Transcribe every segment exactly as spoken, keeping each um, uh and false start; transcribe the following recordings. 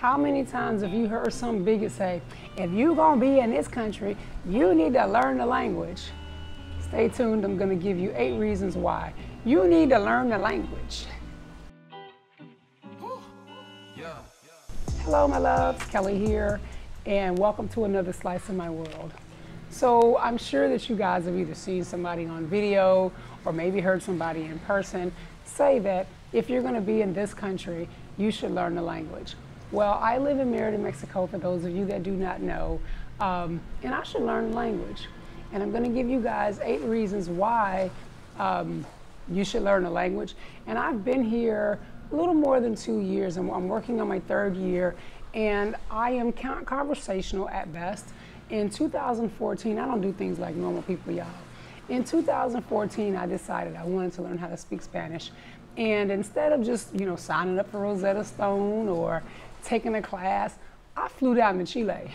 How many times have you heard some bigot say, if you're gonna be in this country, you need to learn the language? Stay tuned, I'm gonna give you eight reasons why you need to learn the language. Yeah. Hello, my loves, Kelly here, and welcome to another slice of my world. So I'm sure that you guys have either seen somebody on video or maybe heard somebody in person say that if you're gonna be in this country, you should learn the language. Well, I live in Merida, Mexico, for those of you that do not know, um, and I should learn the language. And I'm gonna give you guys eight reasons why um, you should learn the language. And I've been here a little more than two years, and I'm working on my third year, and I am conversational at best. In two thousand fourteen, I don't do things like normal people, y'all. In two thousand fourteen, I decided I wanted to learn how to speak Spanish. And instead of just, you know, signing up for Rosetta Stone or taking a class, I flew down to Chile.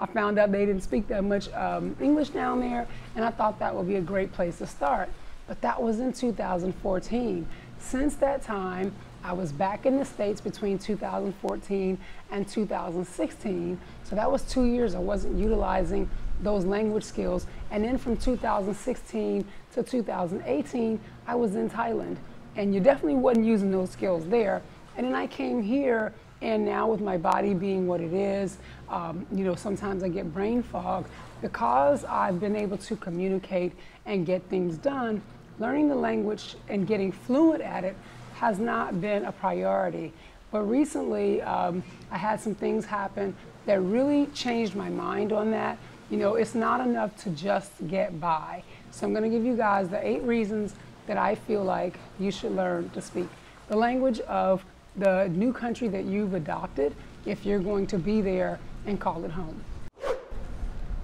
I found out they didn't speak that much um, English down there, and I thought that would be a great place to start. But that was in two thousand fourteen. Since that time, I was back in the States between two thousand fourteen and two thousand sixteen. So that was two years I wasn't utilizing those language skills. And then from two thousand sixteen to two thousand eighteen, I was in Thailand. And you definitely wasn't using those skills there. And then I came here, and now with my body being what it is, um, you know, sometimes I get brain fog. Because I've been able to communicate and get things done, learning the language and getting fluent at it has not been a priority. But recently, um, I had some things happen that really changed my mind on that. You know, it's not enough to just get by. So I'm gonna give you guys the eight reasons that I feel like you should learn to speak the language of the new country that you've adopted if you're going to be there and call it home.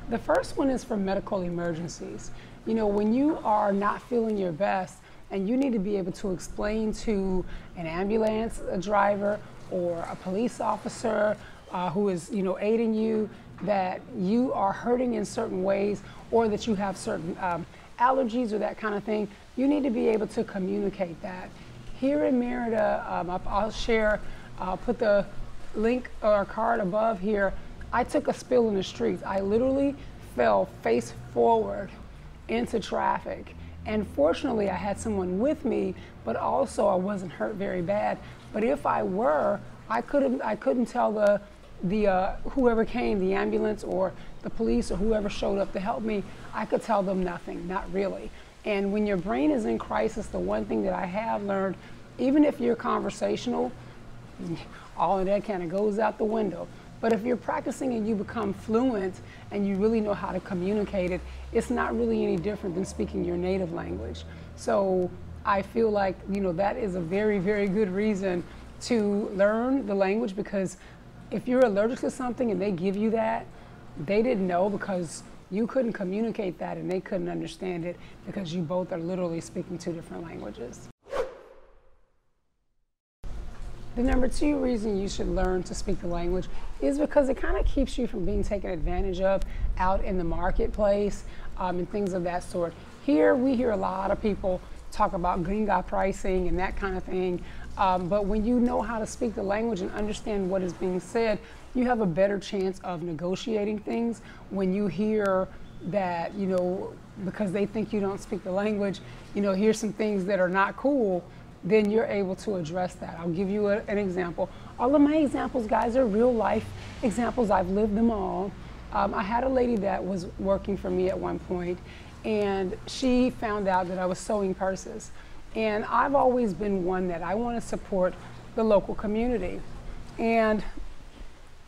The first one is for medical emergencies. You know, when you are not feeling your best and you need to be able to explain to an ambulance driver or a police officer uh, who is, you know, aiding you that you are hurting in certain ways or that you have certain um, allergies or that kind of thing, you need to be able to communicate that. Here in Merida, um, I'll share, I'll put the link or card above here. I took a spill in the streets. I literally fell face forward into traffic. And fortunately, I had someone with me, but also I wasn't hurt very bad. But if I were, I couldn't, I couldn't tell the, the uh, whoever came, the ambulance or the police or whoever showed up to help me, I could tell them nothing, not really. And when your brain is in crisis, the one thing that I have learned, even if you're conversational, all of that kind of goes out the window. But if you're practicing and you become fluent and you really know how to communicate it, it's not really any different than speaking your native language. So I feel like, you know, that is a very, very good reason to learn the language, because if you're allergic to something and they give you that, they didn't know because you couldn't communicate that and they couldn't understand it because you both are literally speaking two different languages. The number two reason you should learn to speak the language is because it kind of keeps you from being taken advantage of out in the marketplace um, and things of that sort. Here, we hear a lot of people talk about gringa pricing and that kind of thing, um, but when you know how to speak the language and understand what is being said, you have a better chance of negotiating things when you hear that, you know, because they think you don't speak the language, you know, here's some things that are not cool, then you're able to address that. I'll give you a, an example. All of my examples, guys, are real life examples. I've lived them all. Um, I had a lady that was working for me at one point, and she found out that I was sewing purses. And I've always been one that I want to support the local community. And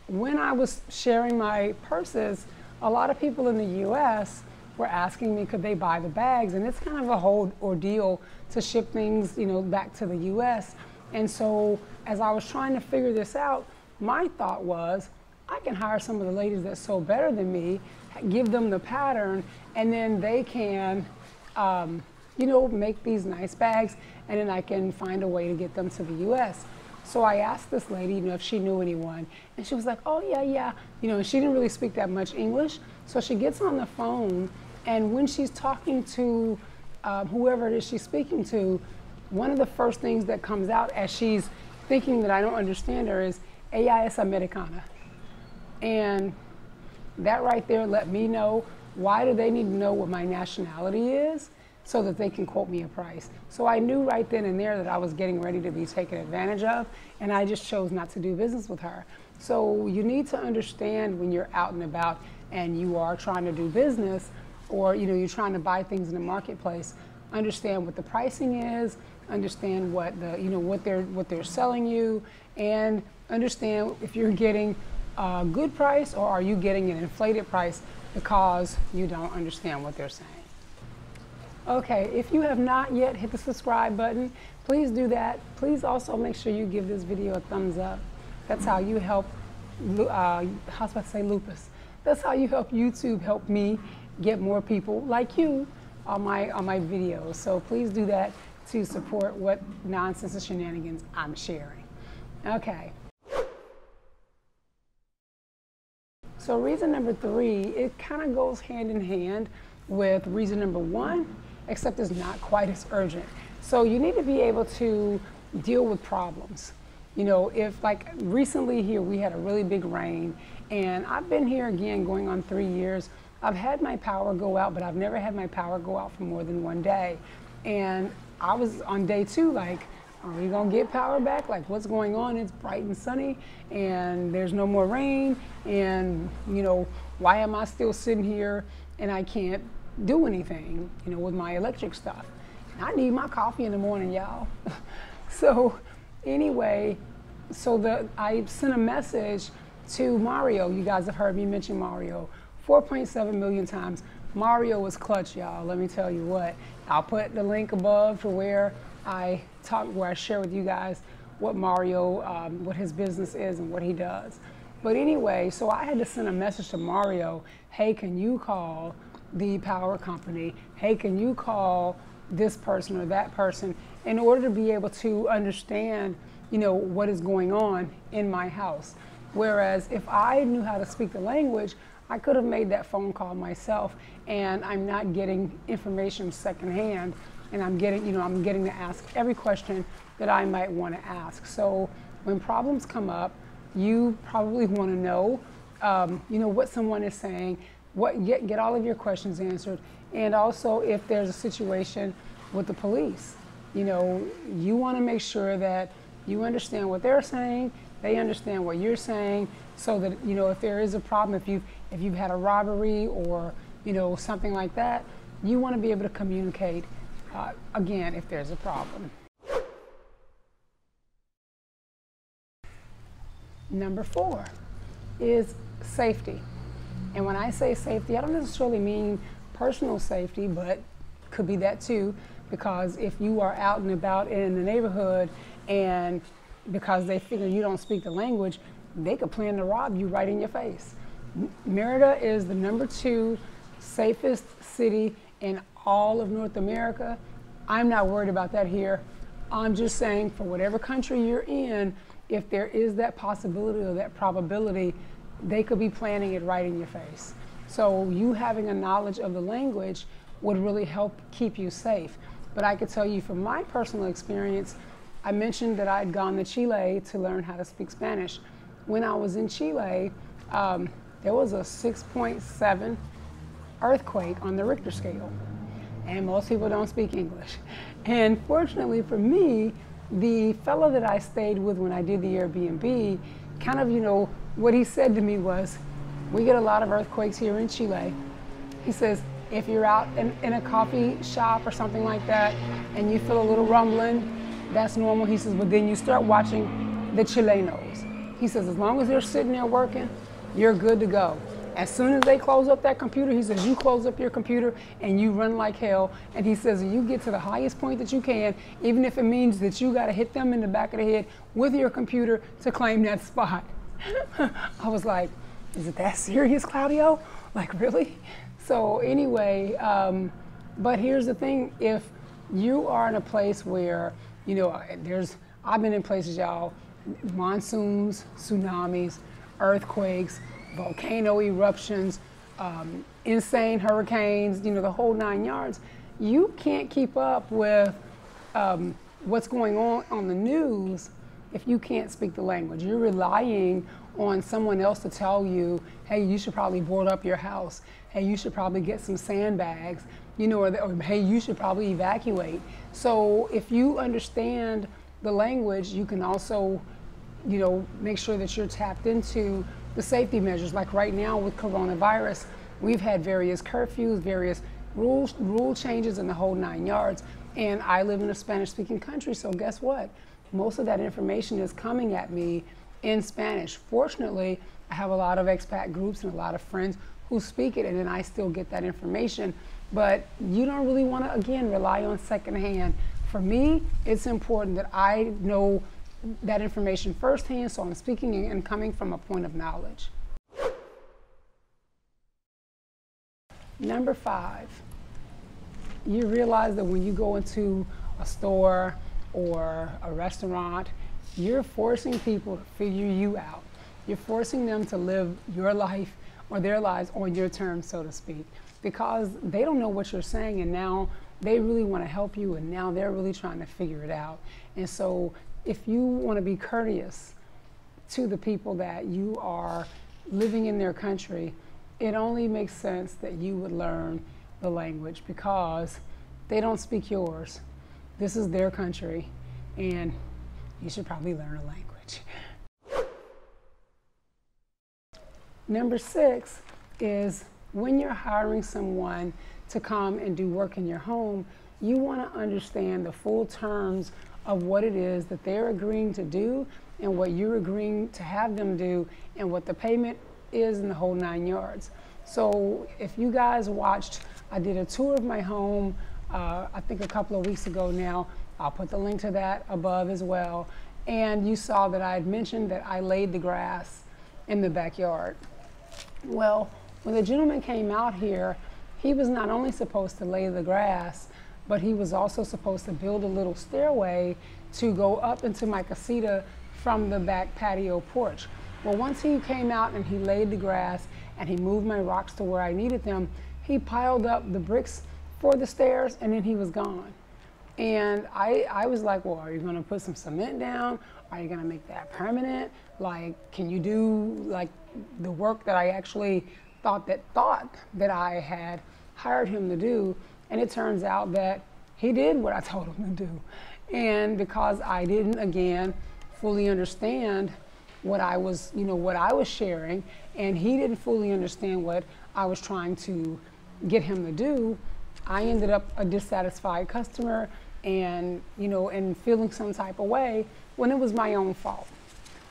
when I was sharing my purses, a lot of people in the U S were asking me, could they buy the bags? And it's kind of a whole ordeal to ship things, you know, back to the U S And so as I was trying to figure this out, my thought was, I can hire some of the ladies that sew better than me, give them the pattern, and then they can, um, you know, make these nice bags, and then I can find a way to get them to the U S So I asked this lady, you know, if she knew anyone, and she was like, oh, yeah, yeah. You know, and she didn't really speak that much English, so she gets on the phone, and when she's talking to uh, whoever it is she's speaking to, one of the first things that comes out as she's thinking that I don't understand her is, A I S Americana. And that right there let me know, why do they need to know what my nationality is so that they can quote me a price? So I knew right then and there that I was getting ready to be taken advantage of, and I just chose not to do business with her. So you need to understand when you're out and about and you are trying to do business, or you know, you're trying to buy things in the marketplace, understand what the pricing is, understand what the, you know, what they're what they're selling you, and understand if you're getting a good price or are you getting an inflated price because you don't understand what they're saying. Okay, if you have not yet hit the subscribe button, please do that. Please also make sure you give this video a thumbs up. That's how you help, uh, how's I say lupus? That's how you help YouTube help me get more people like you on my, on my videos. So please do that to support what nonsense and shenanigans I'm sharing. Okay. So reason number three, it kind of goes hand in hand with reason number one, except it's not quite as urgent. So you need to be able to deal with problems. You know, if like recently here, we had a really big rain, and I've been here again going on three years. I've had my power go out, but I've never had my power go out for more than one day. And I was on day two, like, are we gonna get power back? Like, what's going on? It's bright and sunny, and there's no more rain, and you know, why am I still sitting here and I can't do anything, you know, with my electric stuff? And I need my coffee in the morning, y'all. So anyway, so the, I sent a message to Mario. You guys have heard me mention Mario four point seven million times. Mario was clutch, y'all, let me tell you what. I'll put the link above to where I talk, where I share with you guys what Mario, um, what his business is and what he does. But anyway, so I had to send a message to Mario, hey, can you call the power company? Hey, can you call this person or that person, in order to be able to understand, you know, what is going on in my house? Whereas if I knew how to speak the language, I could have made that phone call myself, and I'm not getting information secondhand, and I'm getting, you know, I'm getting to ask every question that I might want to ask. So when problems come up, you probably want to know, um, you know, what someone is saying, what get, get all of your questions answered, and also if there's a situation with the police, you know, you want to make sure that you understand what they're saying, they understand what you're saying, so that, you know, if there is a problem, if you've, if you've had a robbery or, you know, something like that, you want to be able to communicate, uh, again, if there's a problem. Number four is safety. And when I say safety, I don't necessarily mean personal safety, but could be that too, because if you are out and about in the neighborhood and because they figure you don't speak the language, they could plan to rob you right in your face. Merida is the number two safest city in all of North America. I'm not worried about that here. I'm just saying, for whatever country you're in, if there is that possibility or that probability, they could be planning it right in your face. So you having a knowledge of the language would really help keep you safe. But I could tell you from my personal experience, I mentioned that I had gone to Chile to learn how to speak Spanish. When I was in Chile, um, there was a six point seven earthquake on the Richter scale, and most people don't speak English. And fortunately for me, the fellow that I stayed with when I did the Airbnb, kind of, you know, what he said to me was, we get a lot of earthquakes here in Chile. He says, if you're out in, in a coffee shop or something like that, and you feel a little rumbling, that's normal. He says, but then you start watching the Chilenos. He says, as long as they're sitting there working, you're good to go. As soon as they close up that computer, he says, you close up your computer and you run like hell. And he says, you get to the highest point that you can, even if it means that you got to hit them in the back of the head with your computer to claim that spot. I was like, is it that serious, Claudio? Like, really? So anyway, um, but here's the thing. If you are in a place where, you know, there's, I've been in places, y'all, monsoons, tsunamis, earthquakes, volcano eruptions, um, insane hurricanes, you know, the whole nine yards. You can't keep up with um, what's going on on the news if you can't speak the language. You're relying on someone else to tell you, hey, you should probably board up your house. Hey, you should probably get some sandbags, you know, or, or hey, you should probably evacuate. So if you understand the language, you can also, you know, make sure that you're tapped into the safety measures. Like right now with coronavirus, we've had various curfews, various rules, rule changes in the whole nine yards. And I live in a Spanish-speaking country, so guess what? Most of that information is coming at me in Spanish. Fortunately, I have a lot of expat groups and a lot of friends who speak it, and then I still get that information. But you don't really want to, again, rely on secondhand. For me, it's important that I know that information firsthand, so I'm speaking and coming from a point of knowledge. Number five, you realize that when you go into a store or a restaurant, you're forcing people to figure you out. You're forcing them to live your life or their lives on your terms, so to speak, because they don't know what you're saying, and now they really want to help you, and now they're really trying to figure it out. And so if you want to be courteous to the people that you are living in their country, it only makes sense that you would learn the language, because they don't speak yours. This is their country, and you should probably learn a language. Number six is when you're hiring someone to come and do work in your home, you want to understand the full terms of what it is that they're agreeing to do and what you're agreeing to have them do and what the payment is in the whole nine yards. So if you guys watched, I did a tour of my home, uh, I think a couple of weeks ago now. I'll put the link to that above as well. And you saw that I had mentioned that I laid the grass in the backyard. Well, when the gentleman came out here, he was not only supposed to lay the grass, but he was also supposed to build a little stairway to go up into my casita from the back patio porch. Well, once he came out and he laid the grass and he moved my rocks to where I needed them, he piled up the bricks for the stairs and then he was gone. And I, I was like, well, are you gonna put some cement down? Are you gonna make that permanent? Like, can you do like the work that I actually thought that, thought that I had hired him to do? And it turns out that he did what I told him to do. And because I didn't, again, fully understand what I was, you know, what I was sharing, and he didn't fully understand what I was trying to get him to do, I ended up a dissatisfied customer and, you know, and feeling some type of way when it was my own fault.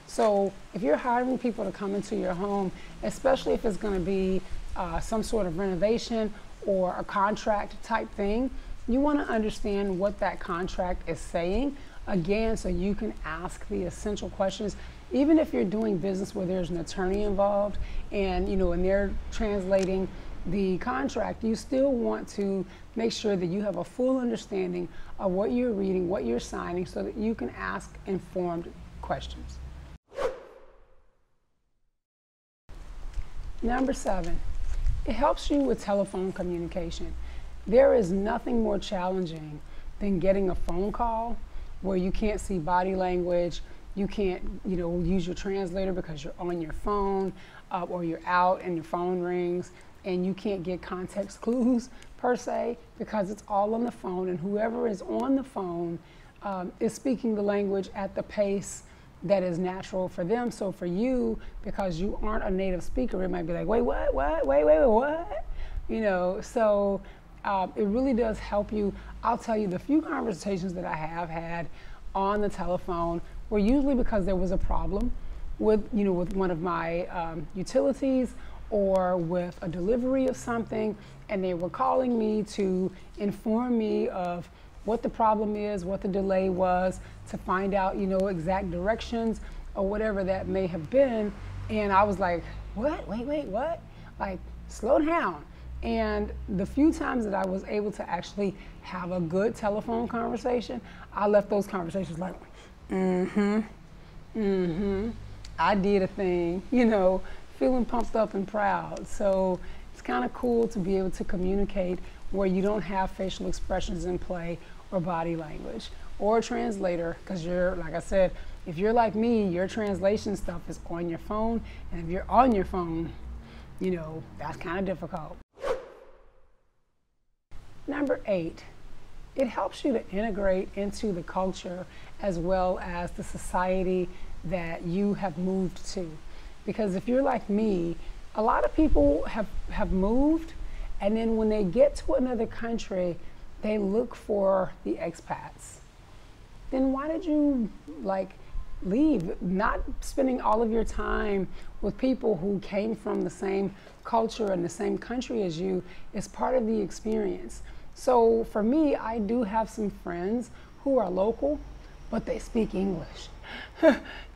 So if you're hiring people to come into your home, especially if it's gonna be uh, some sort of renovation or a contract type thing, you want to understand what that contract is saying, again, so you can ask the essential questions. Even if you're doing business where there's an attorney involved and, you know, and they're translating the contract, you still want to make sure that you have a full understanding of what you're reading, what you're signing, so that you can ask informed questions. Number seven. It helps you with telephone communication. There is nothing more challenging than getting a phone call where you can't see body language, you can't, you know, use your translator because you're on your phone, uh, or you're out and your phone rings and you can't get context clues per se, because it's all on the phone, and whoever is on the phone um, is speaking the language at the pace that is natural for them. So for you, because you aren't a native speaker, it might be like, wait, what, what, wait, wait, wait, what? You know, so um, it really does help you. I'll tell you, the few conversations that I have had on the telephone were usually because there was a problem with, you know, with one of my um, utilities or with a delivery of something, and they were calling me to inform me of what the problem is, what the delay was, to find out, you know, exact directions or whatever that may have been. And I was like, what, wait, wait, what? Like, slow down. And the few times that I was able to actually have a good telephone conversation, I left those conversations like, mm-hmm, mm-hmm, I did a thing, you know, feeling pumped up and proud. So it's kind of cool to be able to communicate where you don't have facial expressions in play or body language or a translator, because you're, like I said, If you're like me, your translation stuff is on your phone, and if you're on your phone, you know, that's kind of difficult. Number eight, it helps you to integrate into the culture as well as the society that you have moved to. Because if you're like me, a lot of people have, have moved, and then when they get to another country, they look for the expats. Then why did you like leave? Not spending all of your time with people who came from the same culture and the same country as you is part of the experience. So for me, I do have some friends who are local, but they speak English.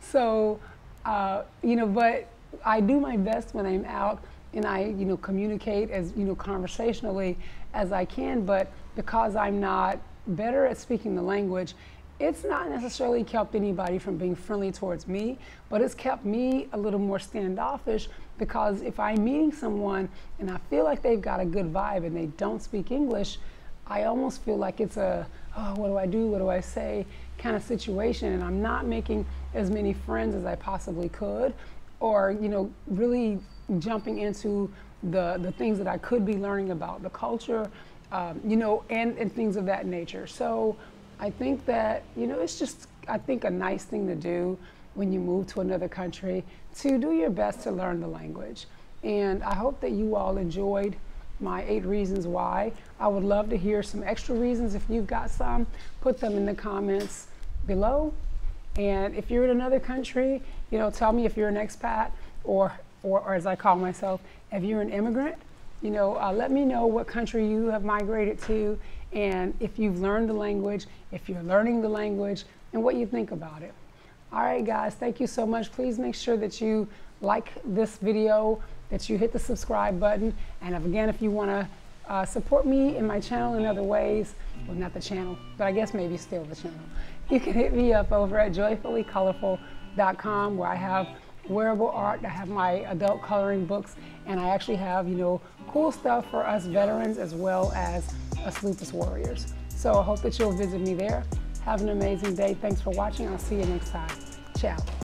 So, uh, you know, but I do my best when I'm out, and I, you know, communicate as, you know, conversationally as I can, but because I'm not better at speaking the language, it's not necessarily kept anybody from being friendly towards me, but it's kept me a little more standoffish, because if I'm meeting someone and I feel like they've got a good vibe and they don't speak English, I almost feel like it's a, oh, what do I do, what do I say kind of situation, and I'm not making as many friends as I possibly could, or, you know, really jumping into the, the things that I could be learning about the culture, um, you know, and, and things of that nature. So I think that, you know, it's just, I think, a nice thing to do when you move to another country, to do your best to learn the language. And I hope that you all enjoyed my eight reasons why. I would love to hear some extra reasons. If you've got some, put them in the comments below. And if you're in another country, you know, tell me if you're an expat, or, or, or as I call myself, if you're an immigrant. You know, uh, let me know what country you have migrated to, and if you've learned the language, if you're learning the language, and what you think about it. All right, guys, thank you so much. Please make sure that you like this video, that you hit the subscribe button, and if, again, if you want to uh, support me in my channel in other ways, well, not the channel, but I guess maybe still the channel, you can hit me up over at joyfully colorful dot com, where I have wearable art, I have my adult coloring books, and I actually have, you know, cool stuff for us veterans as well as us lupus warriors. So I hope that you'll visit me there. Have an amazing day. Thanks for watching. I'll see you next time. Ciao.